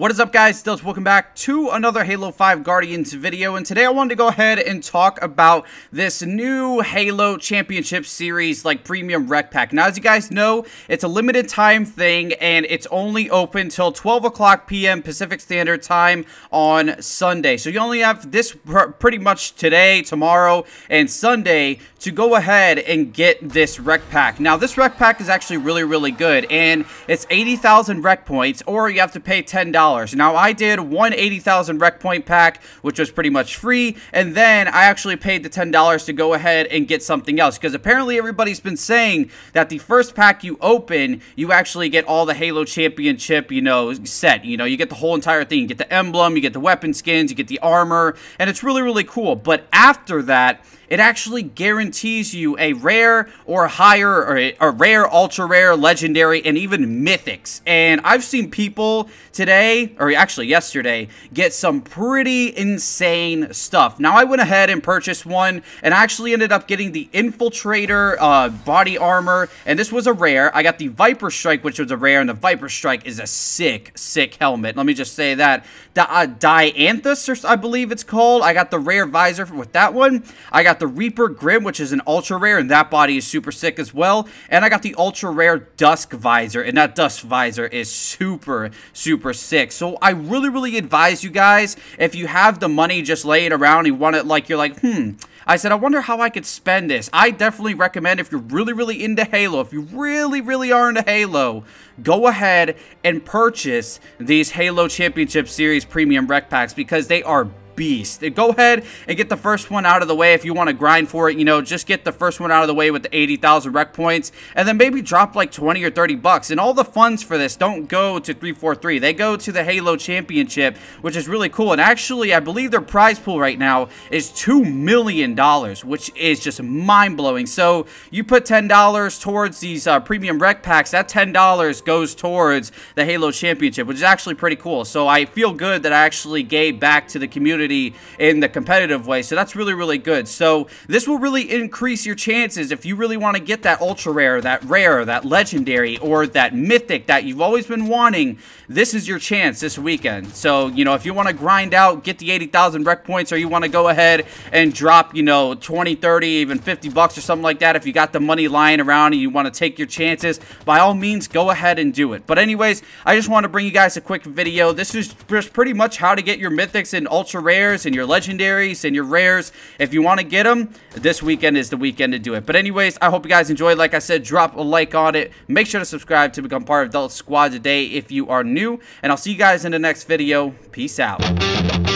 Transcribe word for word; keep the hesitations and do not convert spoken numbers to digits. What is up, guys? Stilts, welcome back to another Halo five Guardians video, and today I wanted to go ahead and talk about this new Halo Championship Series like premium rec pack. Now, as you guys know, it's a limited time thing, and it's only open till twelve o'clock p m Pacific Standard Time on Sunday. So you only have this pr pretty much today, tomorrow, and Sunday to go ahead and get this rec pack. Now, this rec pack is actually really, really good, and it's eighty thousand rec points, or you have to pay ten dollars. Now, I did one eighty thousand rec point pack, which was pretty much free, and then I actually paid the ten dollars to go ahead and get something else, because apparently everybody's been saying that the first pack you open, you actually get all the Halo Championship, you know, set. You know, you get the whole entire thing. You get the emblem, you get the weapon skins, you get the armor, and it's really, really cool. But after that, it actually guarantees you a rare or higher, or a, a rare, ultra rare, legendary, and even mythics. And I've seen people today, or actually yesterday, get some pretty insane stuff. Now, I went ahead and purchased one, and I actually ended up getting the Infiltrator uh, body armor, and this was a rare. I got the Viper Strike, which was a rare, and the Viper Strike is a sick, sick helmet. Let me just say that. The uh, Dianthus, I believe it's called. I got the rare visor with that one. I got the Reaper Grim, which is an ultra rare, and that body is super sick as well. And I got the ultra rare Dusk Visor, and that Dusk Visor is super, super sick. So I really, really advise you guys, if you have the money just laying around, you want it, like, you're like, hmm, I said, I wonder how I could spend this. I definitely recommend, if you're really, really into Halo, if you really, really are into Halo, go ahead and purchase these Halo Championship Series premium rec packs, because they are beast. Go ahead and get the first one out of the way. If you want to grind for it, you know, just get the first one out of the way with the eighty thousand rec points, and then maybe drop like twenty or thirty bucks. And all the funds for this don't go to three forty-three. They go to the Halo Championship, which is really cool. And actually, I believe their prize pool right now is two million dollars, which is just mind-blowing. So you put ten dollars towards these uh, premium rec packs. That ten dollars goes towards the Halo Championship, which is actually pretty cool. So I feel good that I actually gave back to the community in the competitive way, so that's really, really good. So this will really increase your chances if you really want to get that ultra rare, that rare, that legendary, or that mythic that you've always been wanting. This is your chance this weekend. So, you know, if you want to grind out, get the eighty thousand rec points, or you want to go ahead and drop, you know, twenty, thirty, even fifty bucks or something like that, if you got the money lying around and you want to take your chances, by all means, go ahead and do it. But anyways, I just want to bring you guys a quick video. This is just pretty much how to get your mythics and ultra rare and your legendaries and your rares. If you want to get them, this weekend is the weekend to do it. But anyways, I hope you guys enjoyed. Like I said, drop a like on it. Make sure to subscribe to become part of Delta Squad today if you are new. And I'll see you guys in the next video. Peace out.